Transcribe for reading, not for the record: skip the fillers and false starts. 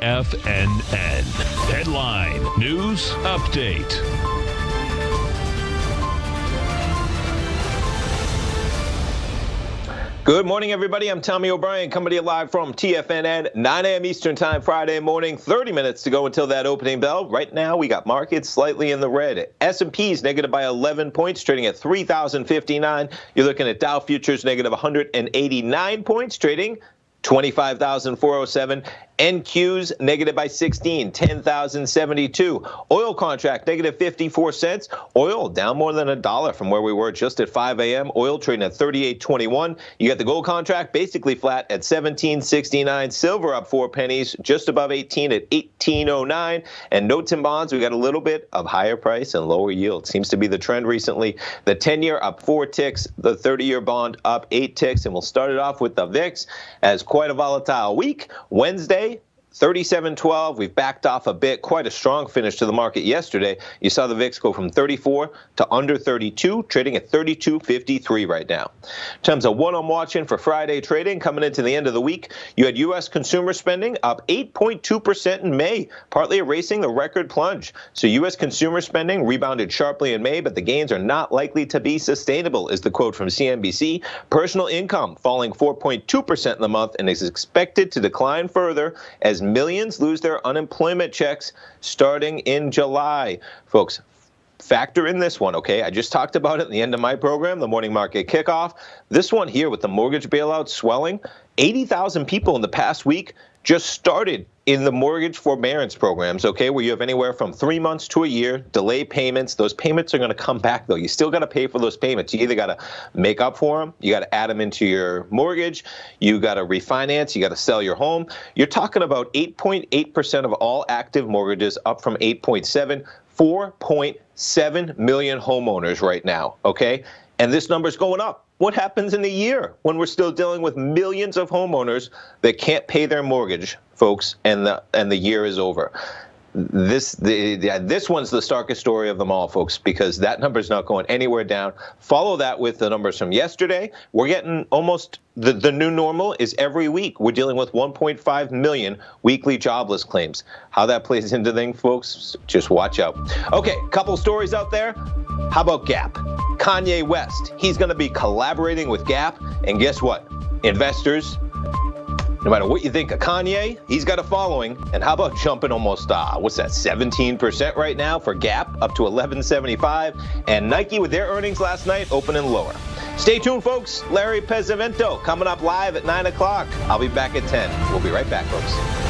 TFNN. Headline News Update. Good morning, everybody. I'm Tommy O'Brien, coming to you live from TFNN, 9 a.m. Eastern Time, Friday morning. 30 minutes to go until that opening bell. Right now, we got markets slightly in the red. S&P's negative by 11 points, trading at 3,059. You're looking at Dow futures negative 189 points, trading 25,407. NQ's negative by 16, 10,072. Oil contract negative 54 cents. Oil down more than $1 from where we were just at 5 a.m. Oil trading at 38.21. You got the gold contract basically flat at 17.69. Silver up 4 pennies, just above 18 at 18.09. And notes and bonds, we got a little bit of higher price and lower yield. Seems to be the trend recently. The 10-year up 4 ticks, the 30-year bond up 8 ticks. And we'll start it off with the VIX as quite a volatile week. Wednesday, 37.12, we've backed off a bit, quite a strong finish to the market yesterday. You saw the VIX go from 34 to under 32, trading at 32.53 right now. In terms of what I'm watching for Friday trading, coming into the end of the week, you had U.S. consumer spending up 8.2% in May, partly erasing the record plunge. So U.S. consumer spending rebounded sharply in May, but the gains are not likely to be sustainable, is the quote from CNBC. Personal income falling 4.2% in the month and is expected to decline further as millions lose their unemployment checks starting in July. Folks, factor in this one, okay? I just talked about it at the end of my program, the morning market kickoff. This one here with the mortgage bailout swelling, 80,000 people in the past week just started in the mortgage forbearance programs, okay, where you have anywhere from 3 months to a year, delay payments. Those payments are going to come back, though. You still got to pay for those payments. You either got to make up for them, you got to add them into your mortgage, you got to refinance, you got to sell your home. You're talking about 8.8% of all active mortgages, up from 8.7, 4.7 million homeowners right now, okay? And this number's going up. What happens in a year when we're still dealing with millions of homeowners that can't pay their mortgage, folks, and the year is over? This one's the starkest story of them all, folks, because that number's not going anywhere down. Follow that with the numbers from yesterday. We're getting almost the new normal is every week. We're dealing with 1.5 million weekly jobless claims. How that plays into things, folks, just watch out. Okay, couple stories out there. How about Gap? Kanye West, he's going to be collaborating with Gap. And guess what? Investors, no matter what you think of Kanye, he's got a following. And how about jumping almost, what's that, 17% right now for Gap, up to $11.75. And Nike with their earnings last night, opening lower. Stay tuned, folks. Larry Pesavento coming up live at 9 o'clock. I'll be back at 10. We'll be right back, folks.